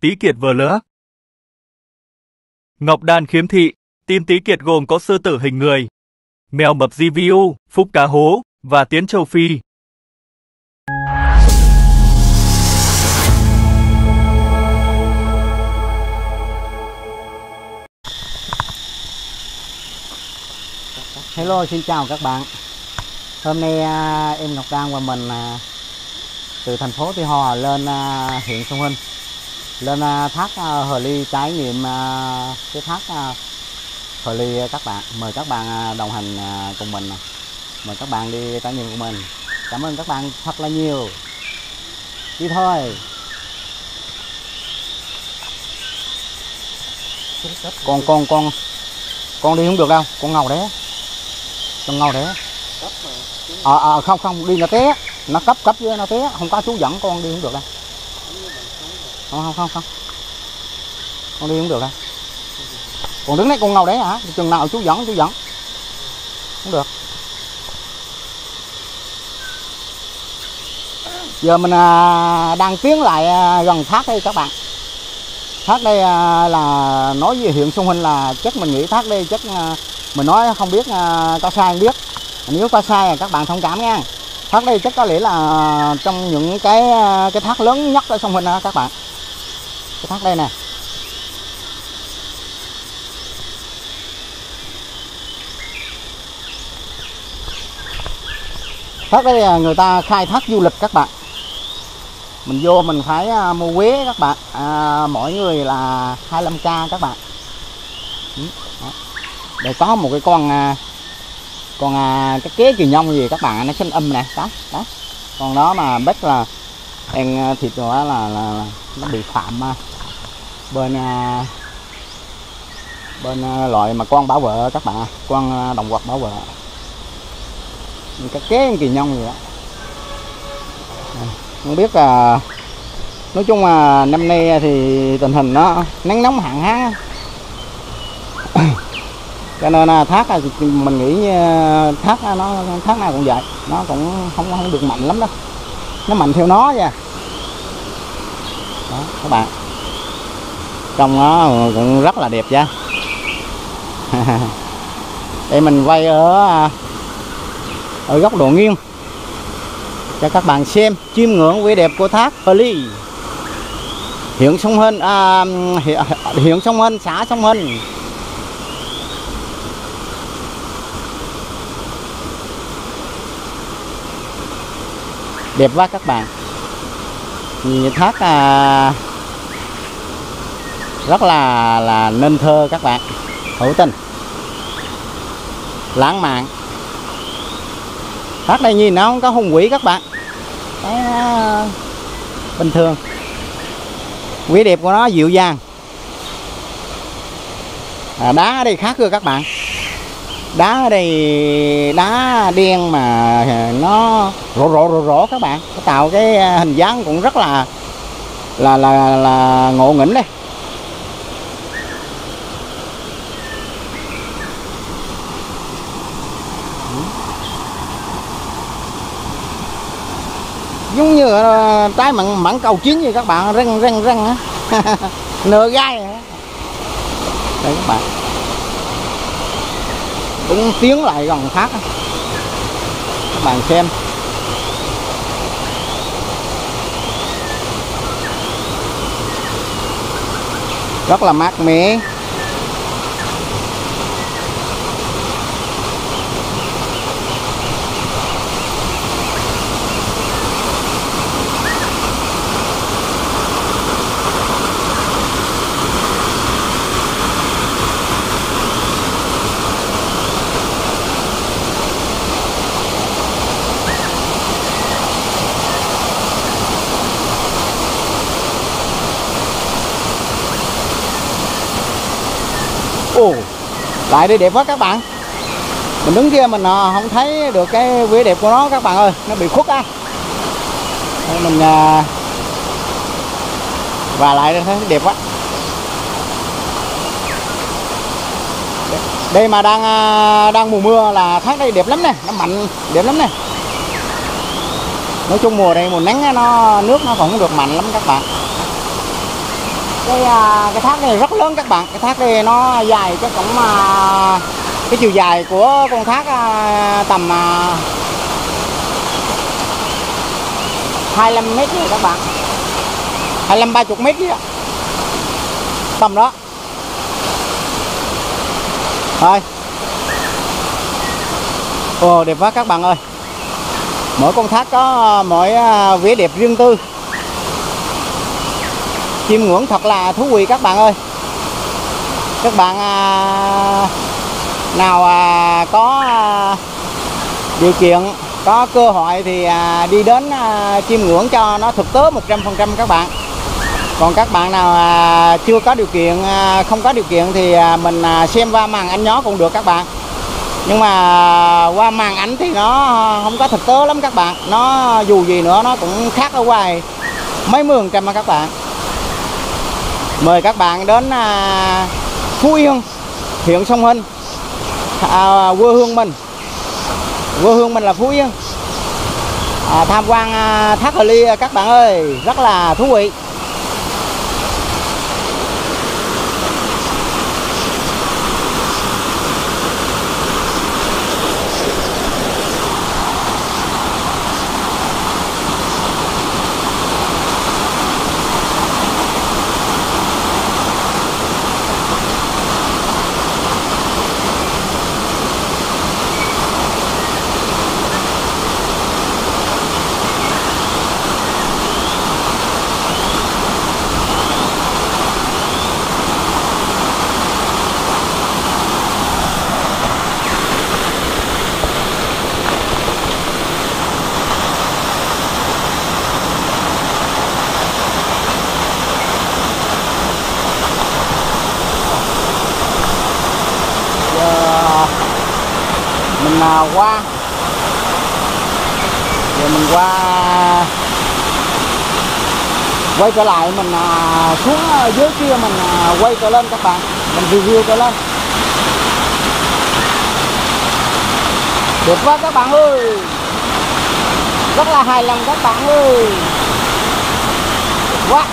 Tí Kiệt vừa lỡ. Ngọc Đan khiếm thị, tim Tí Kiệt gồm có sư tử hình người, mèo mập GVU, phúc cá hố và tiến châu Phi. Hello, xin chào các bạn. Hôm nay em Ngọc Đan và mình từ thành phố Tuy Hòa lên huyện Sơn Hinh, lên thác Hồ Ly trải nghiệm cái thác Hồ Ly các bạn. Mời các bạn đồng hành cùng mình, mời các bạn đi trải nghiệm của mình. Cảm ơn các bạn thật là nhiều. Đi thôi. Con đi không được đâu, con ngầu đấy. Con ngầu đấy. Không đi nó té, nó cấp với nó té, không có chú dẫn con đi không được đâu. Không, con đi không được đâu. Con đứng đấy con ngầu đấy hả? Chừng nào chú dẫn không được. Giờ mình đang tiến lại gần thác đây các bạn. Thác đây là nói về huyện Sơn Hinh là chắc mình nghĩ thác đây chắc mình nói không biết có sai không biết. Nếu có sai các bạn thông cảm nha. Thác đây chắc có lẽ là trong những cái thác lớn nhất ở Sơn Hinh đó các bạn. Cái thác đây nè. Thác đây là người ta khai thác du lịch các bạn. Mình vô mình phải mua vé các bạn, mỗi người là 25k các bạn. Để có một cái con cái kế kỳ nhông gì các bạn, nó xanh âm nè đó, đó. Còn đó mà bách là ăn thịt đó là nó bị phạm bên loại mà con bảo vệ các bạn, con động vật bảo vệ, cái kế kỳ nhông gì đó. Không biết là nói chung là năm nay thì tình hình nó nắng nóng hạn hán cho nên là thác mình nghĩ thác nó thác nào cũng vậy, nó cũng không được mạnh lắm đâu, nó mạnh theo nó vậy đó các bạn. Trong nó cũng rất là đẹp chứ. Đây mình quay ở góc độ nghiêng cho các bạn xem, chiêm ngưỡng vẻ đẹp của thác Hồ Ly, huyện Sơn Hinh, huyện Sơn Hinh, xã Sơn Hinh. Đẹp quá các bạn, nhìn thác rất là nên thơ các bạn, hữu tình, lãng mạn. Thác đây nhìn nó không có hùng vĩ các bạn, cái nó bình thường, vẻ đẹp của nó dịu dàng. Đá ở đây khác rồi các bạn, đá ở đây đá đen mà nó rổ các bạn, nó tạo cái hình dáng cũng rất là ngộ nghĩnh đây. Giống như trái mảng cầu chín vậy các bạn, răng á. Nửa gai rồi. Đây các bạn. Cũng tiến lại gần thác. Các bạn xem. Rất là mát mẻ. Lại đây đẹp quá các bạn. Mình đứng kia mình không thấy được cái vẻ đẹp của nó các bạn ơi, nó bị khuất á. Mình và lại đây thấy đẹp quá. Đây mà đang mùa mưa là thác đây đẹp lắm nè, nó mạnh đẹp lắm nè. Nói chung mùa này mùa nắng nó nước nó còn không được mạnh lắm các bạn. Cái thác này rất lớn các bạn. Cái thác này nó dài chắc cũng cái chiều dài của con thác tầm 25 mét nữa các bạn, 25-30 mét đó. Tầm đó. Rồi. Ồ, đẹp quá các bạn ơi. Mỗi con thác có mỗi vẻ đẹp riêng tư, chiêm ngưỡng thật là thú vị các bạn ơi. Các bạn nào có điều kiện, có cơ hội thì đi đến chiêm ngưỡng cho nó thực tế 100% các bạn. Còn các bạn nào chưa có điều kiện, không có điều kiện thì mình xem qua màn ảnh nhỏ cũng được các bạn. Nhưng mà qua màn ảnh thì nó không có thực tế lắm các bạn. Nó dù gì nữa nó cũng khác ở ngoài mấy 10% các bạn. Mời các bạn đến Phú Yên, huyện Sơn Hinh, quê hương mình. Quê hương mình là Phú Yên. Tham quan Thác Hồ Ly các bạn ơi, rất là thú vị. Quay trở lại mình xuống dưới kia, mình quay trở lên các bạn, mình review trở lên. Đẹp quá các bạn ơi, rất là hài lòng các bạn ơi. Đẹp quá.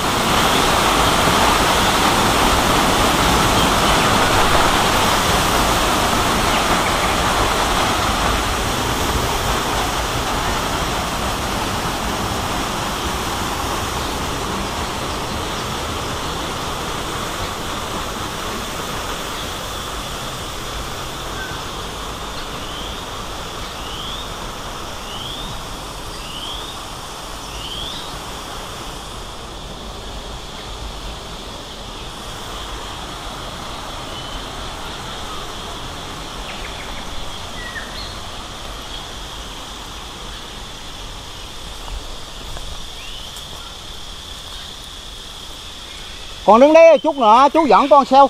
Còn đứng đấy chút nữa chú dẫn con sao.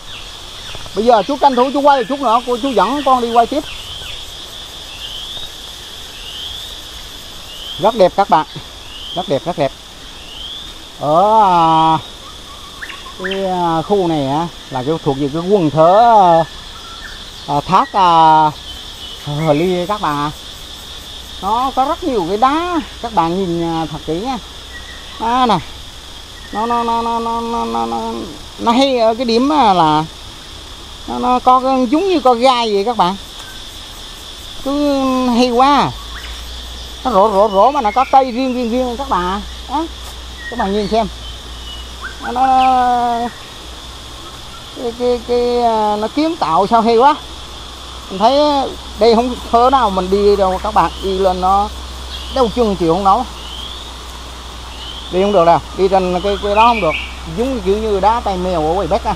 Bây giờ chú tranh thủ chú quay chút nữa, cô chú dẫn con đi quay tiếp. Rất đẹp các bạn, rất đẹp, rất đẹp. Ở cái khu này là cái thuộc về cái quần thớ thác Hồ Ly các bạn. Nó có rất nhiều cái đá, các bạn nhìn thật kỹ nha. À, nè. Nó hay ở cái điểm là nó có giống như con gai vậy các bạn, cứ hay quá. Nó rổ mà nó có cây riêng các bạn. Đó, các bạn nhìn xem nó kiến tạo sao hay quá. Mình thấy đây không thớ nào mình đi đâu các bạn, đi lên nó đau chân chịu không nổi. Đi không được đâu, đi trên cái đó không được, giống kiểu như đá tay mèo ở ngoài Bắc á.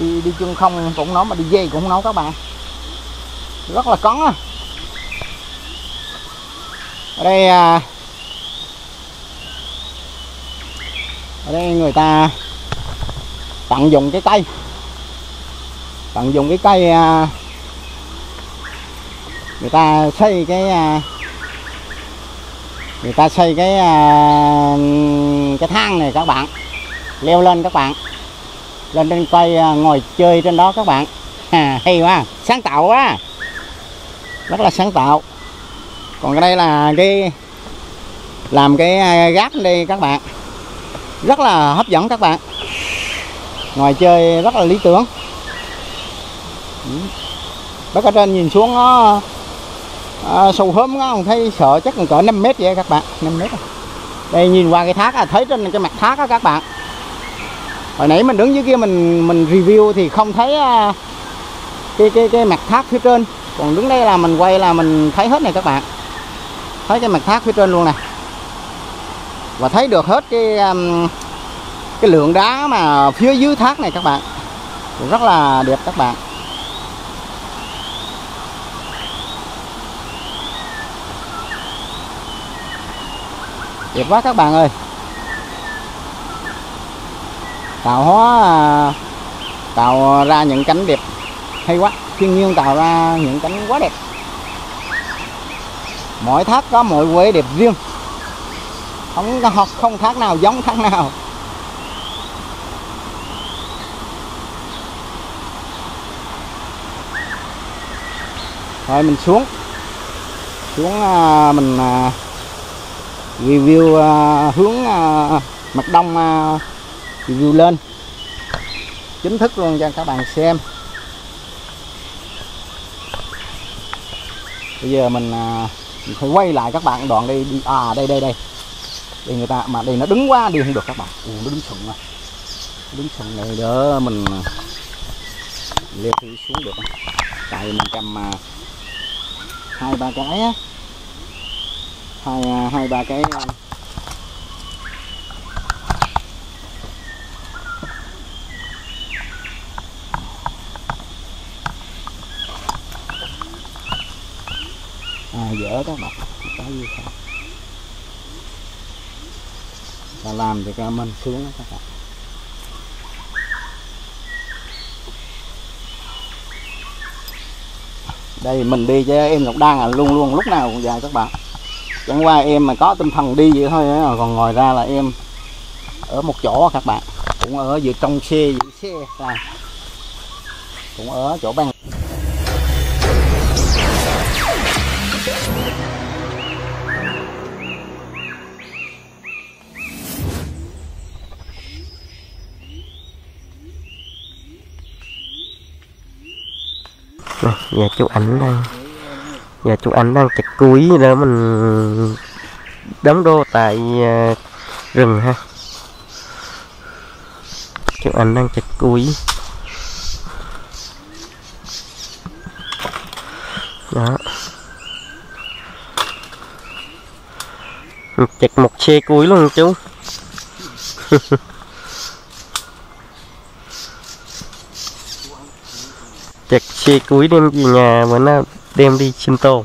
Đi chân không cũng nói mà đi dây cũng nói các bạn, rất là cấn á. Ở đây người ta tận dụng cái cây người ta xây cái thang này các bạn, leo lên các bạn, lên trên cây ngồi chơi trên đó các bạn. Hay quá, sáng tạo quá, rất là sáng tạo. Còn cái đây là cái làm cái gác đây các bạn, rất là hấp dẫn các bạn. ngoài chơi rất là lý tưởng. Bác ở trên nhìn xuống nó sâu hóm nó không thấy sợ, chắc còn cỡ 5 mét vậy các bạn, 5 mét. Đây nhìn qua cái thác là thấy trên cái mặt thác đó các bạn. Hồi nãy mình đứng dưới kia mình review thì không thấy cái mặt thác phía trên. Còn đứng đây là mình quay là mình thấy hết này các bạn. Thấy cái mặt thác phía trên luôn nè. Và thấy được hết cái lượng đá mà phía dưới thác này các bạn. Rất là đẹp các bạn. Đẹp quá các bạn ơi. Tạo hóa tạo ra những cảnh đẹp hay quá. Thiên nhiên tạo ra những cảnh quá đẹp. Mỗi thác có mỗi quê đẹp riêng. Không thác nào giống thác nào. Rồi mình xuống mình review hướng mặt đông, review lên chính thức luôn cho các bạn xem. Bây giờ mình phải quay lại các bạn đoạn đây đi. À đây đây người ta mà đây nó đứng quá đi không được các bạn. Nó đứng sừng này, này đỡ mình leo xuống được. Tại mình cầm 2-3 cái á, 2-3 cái dở các bạn, cái gì không ta làm thì comment xuống đó các bạn. Đây mình đi cho em Ngọc Đan là luôn luôn lúc nào cũng dài các bạn. Chẳng qua em mà có tinh thần đi vậy thôi, còn ngồi ra là em ở một chỗ các bạn, cũng ở giữa trong xe giữa xe ra, cũng ở chỗ ban. Rồi, nhà chú ảnh đây, nhà chú ảnh đang chặt củi để mình đóng đô tại rừng ha. Chú ảnh đang chặt củi đó, chặt một xe củi luôn chú. Chặt xe cuối đem về nhà mà nó đem đi sinh tồn.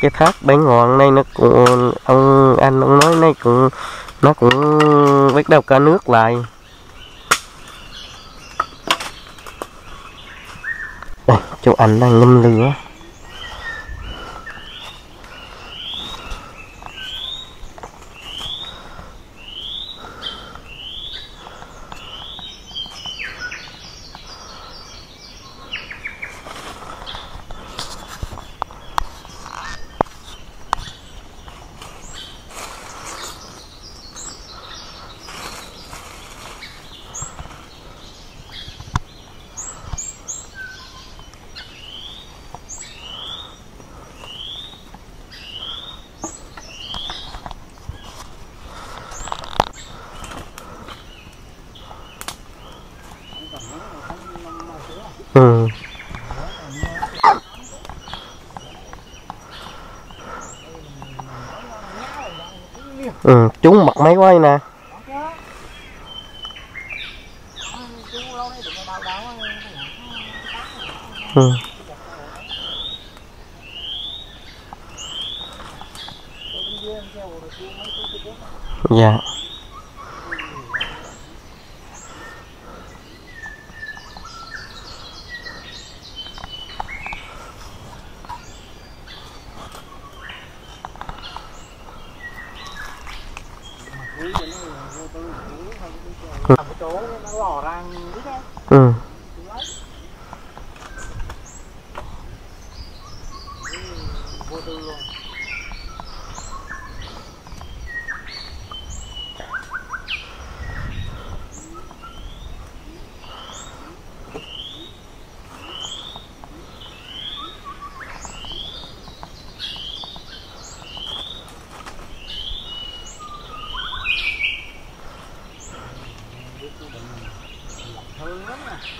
Cái thác bãi ngọn này nó cũng ông nói này cũng nó cũng bắt đầu cả nước lại. Đây, chú ảnh đang ngâm lửa. Chú mặc máy quay nè. Dạ.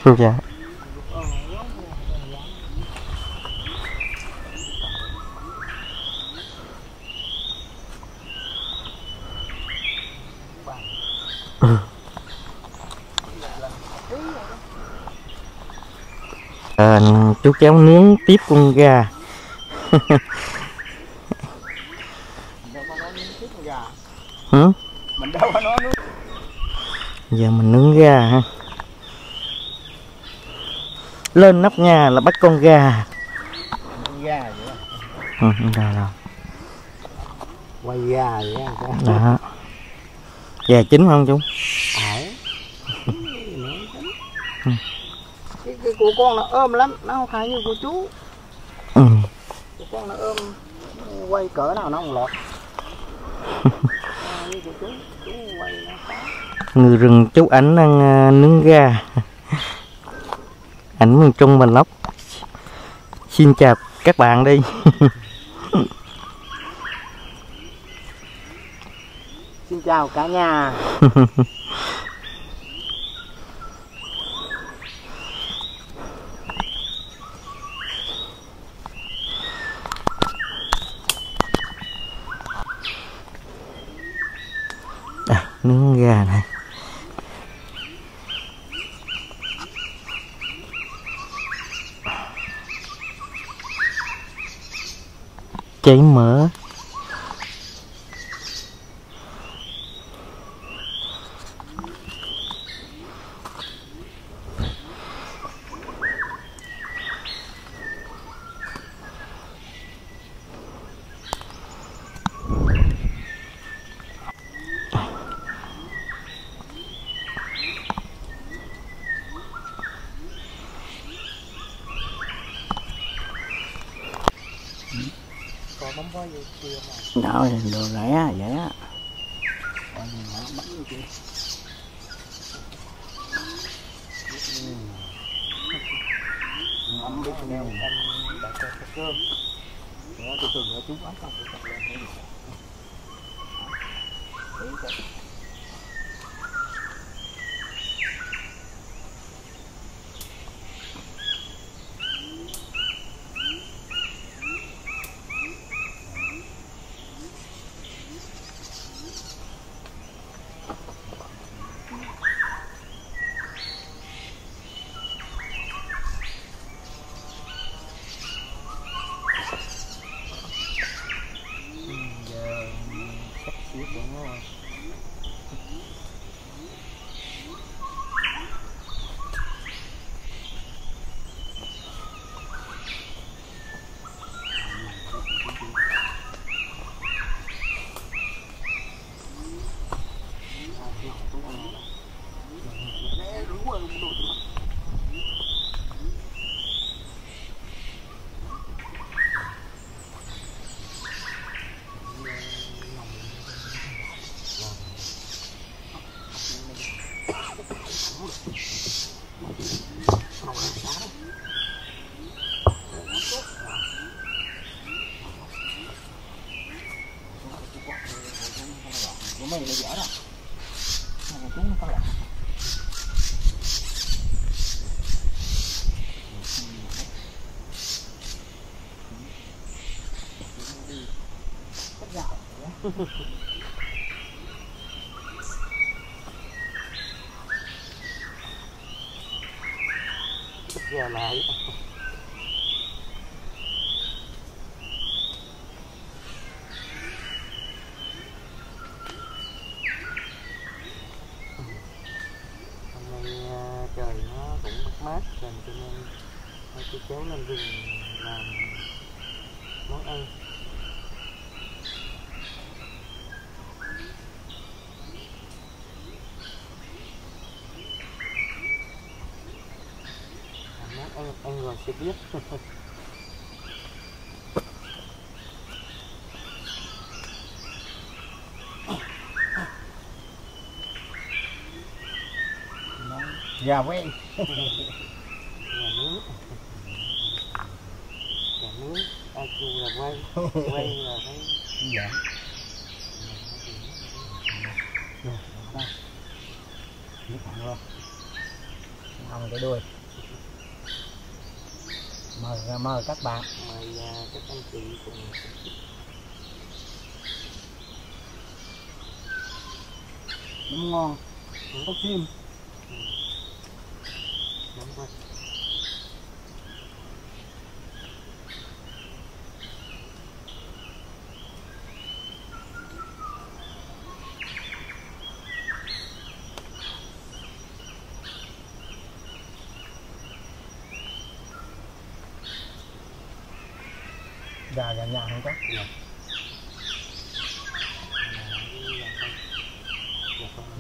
Ừ. Dạ. Ừ. À, chú cháu nướng tiếp con gà. Hử? Mình đâu có nói nướng. Giờ mình nướng gà ha. Lên nóc nhà là bắt con gà. Con gà vậy. Ừ, con gà rồi. Quay gà vậy đó. Gà chín không chú? Cái của con nó ôm lắm, nó không phải như của chú. Ừ. Của con nó ôm, quay cỡ nào nó không lọt. Như của chú quay nó khó. Người rừng chú ảnh đang nướng gà. Ảnh miền Trung mình lóc. Xin chào các bạn đi. Xin chào cả nhà. À, nướng gà này. Cháy mỡ. Đó, đồ rẻ vậy á. Giờ lại lên rừng làm món ăn. Ăn rồi sẽ biết. Gà quay. Gà nướng. Gà nướng. Ai kêu là quay. Quay là thấy. Dạ. Rồi, ta. Đi thẳng luôn. Ăn cái đuôi. Mời các bạn. Mời các anh chị cùng. Nấm ngon. Nấm có chim. Nấm quay. Gà gà nhà không có. Dạ.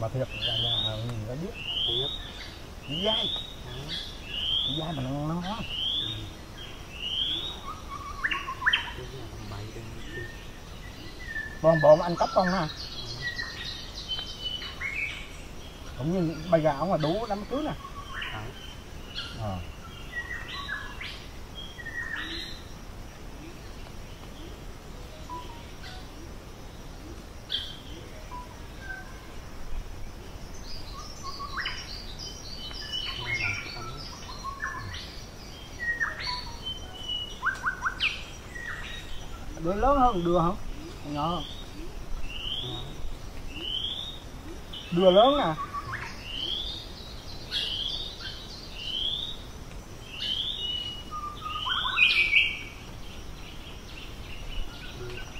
Bà thiệt gà nhà mình có biết. Dai. Dai mà nó ngon. Bọn bọn anh cắp con ha. Cũng như bà gà ông là đủ đám cưới nè. Ờ. Để lớn hơn đưa không? Nhỏ hơn. Đưa lớn nè.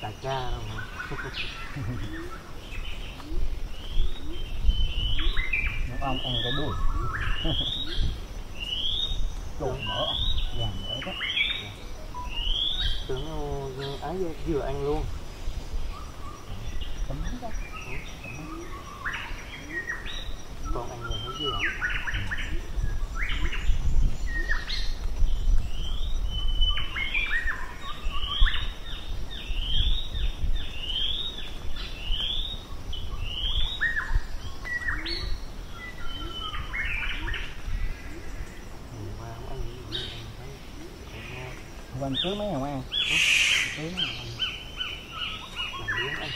Đại ca đâu mà. Nó ăn cái đuôi. Trộn mỡ. Làm mỡ đó. Tưởng ái vừa ăn luôn. Con ăn rồi thấy dừa. Mình cứ mấy hồng ăn. Cứ mấy hồng ăn. Mình ăn.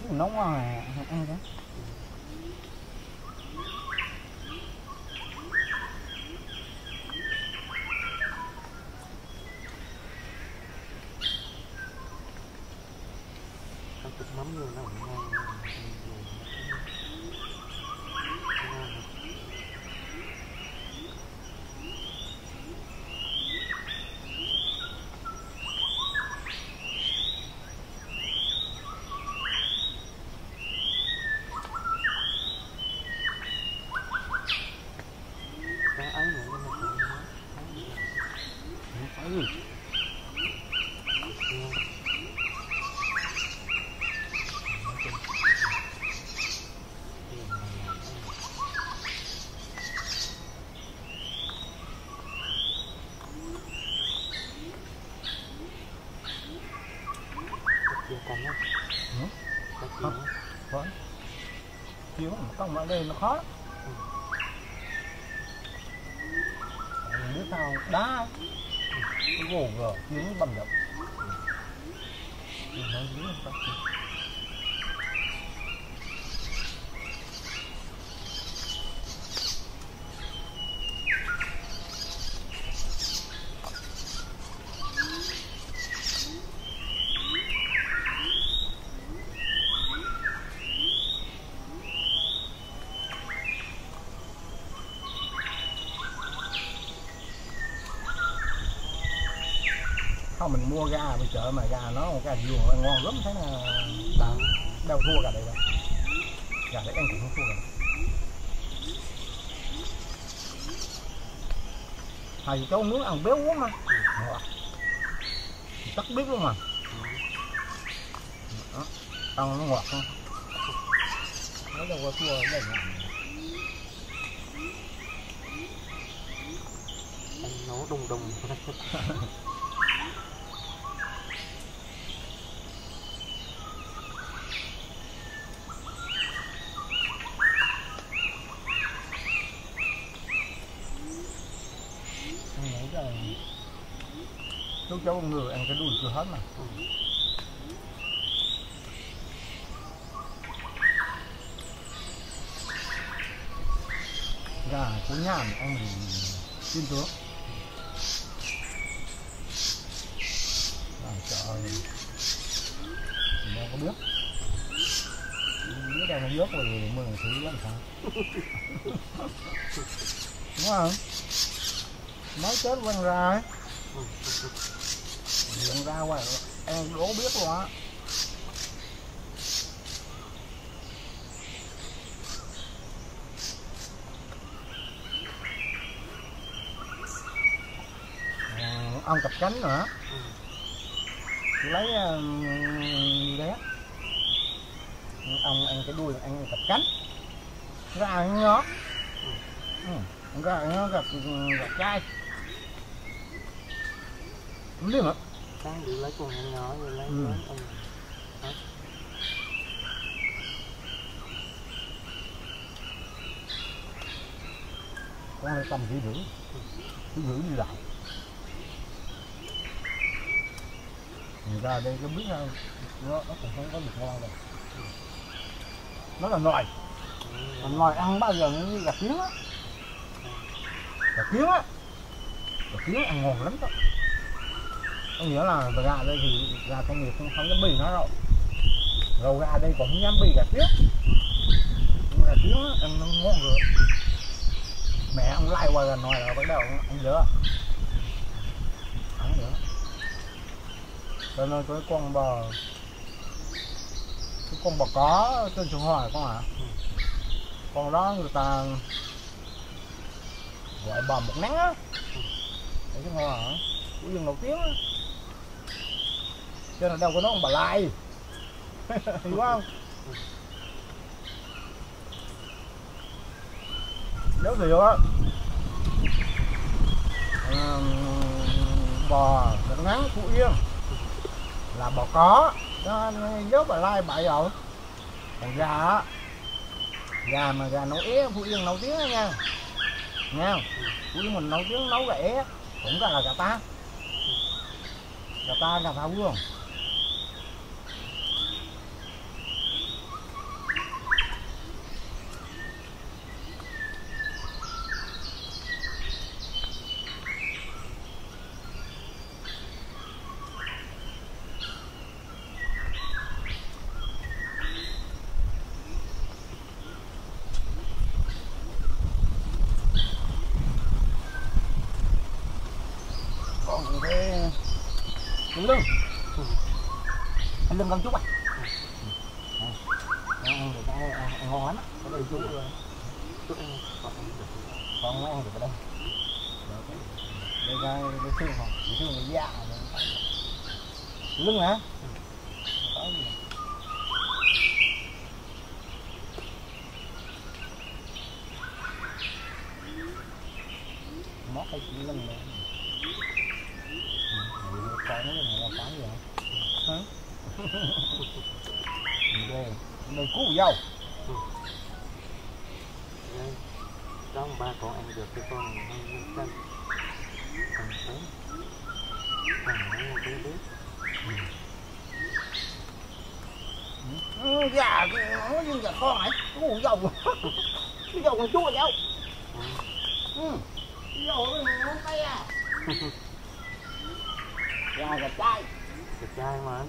Cứ nấu ngon à, ăn đó. Có chút mắm luôn nó cũng ngon. Chiếu không ở đây nó khó. Mình biết sao đá cái gồ gờ chiếu bầm đập. Mình nói dưới không ta. Mình mua gà ở chợ mà gà nó gà vừa ngon lắm, thấy là bạn đâu thua gà đây đâu, gà đấy ăn cũng không thua. thầy cho muốn ăn béo quá mà chắc biết luôn mà đó. Ăn nó ngọt không nó đâu có chua đâu mà nấu đùng đùng lúc cháu con người ăn cái đùi chưa hết mà gà của nhà mình ăn chim tướng trời đâu có biết biết đâu nó dớt rồi mười thứ làm sao đúng không mới chết quăng ra ấy quăng ra qua ăn đố biết luôn á ong cặp cánh nữa lấy đấy ong ăn cái đuôi ăn cặp cánh ra ăn ngó ra nó gặp trai không biết hả sáng lấy con nhỏ rồi lấy con này tầm kỹ rưỡi đi lại người ra đây có biết không nó cũng không có được ngon đâu nó là nồi nồi ăn bao giờ nó gặp tiếng á Gà kiến ăn ngon lắm đó. Có nghĩa là gà đây thì gà công nghiệp không dám bì nó đâu. Rau gà đây cũng dám bì gà kiến ăn ngon rồi. Mẹ ông lai qua gần nồi là bắt đầu ăn dở. Cho nên cái con bò có trên sông Hoài con ạ. Con đó người ta gọi bò một nắng á để chứ hoa hả của dân đầu tiếng á cho nên đâu có nói ông bà lai hiểu không nếu gì á bò một nắng Phú Yên là bò có nó nhớ bà lai bậy rồi còn gà á gà nấu é Phú Yên nấu tiếng á nha nha, cuối mình nấu tiếng nấu gà é cũng ra là gà ta luôn. Lưng con chú à ngon lắm có chú con mới ăn được đây đây xương này da lưng hả móc cái lưng này cái nó là gì hả? Đây cứu dâu đó ba con ăn được cái con canh còn sớm còn biết gà nó như gà con ấy cứu dâu dâu con chúa dâu dâu con tay à gà gà trai mà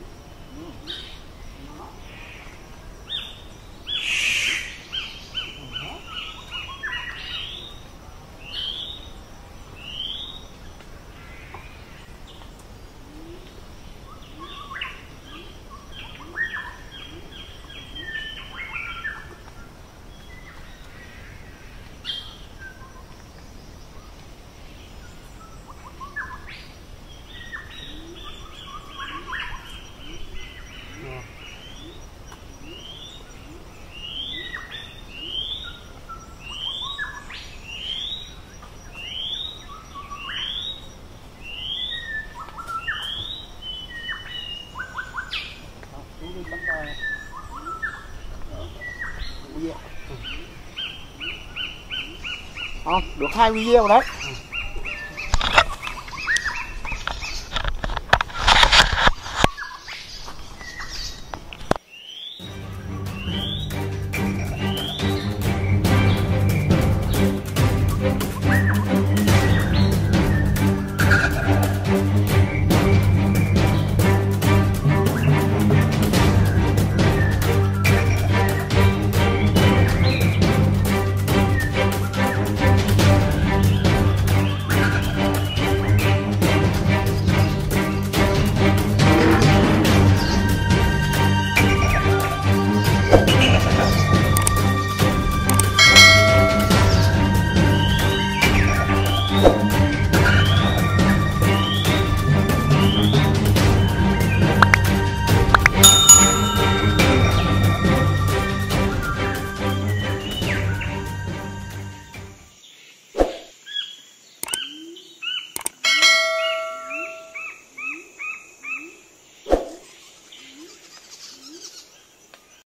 được hai video đấy.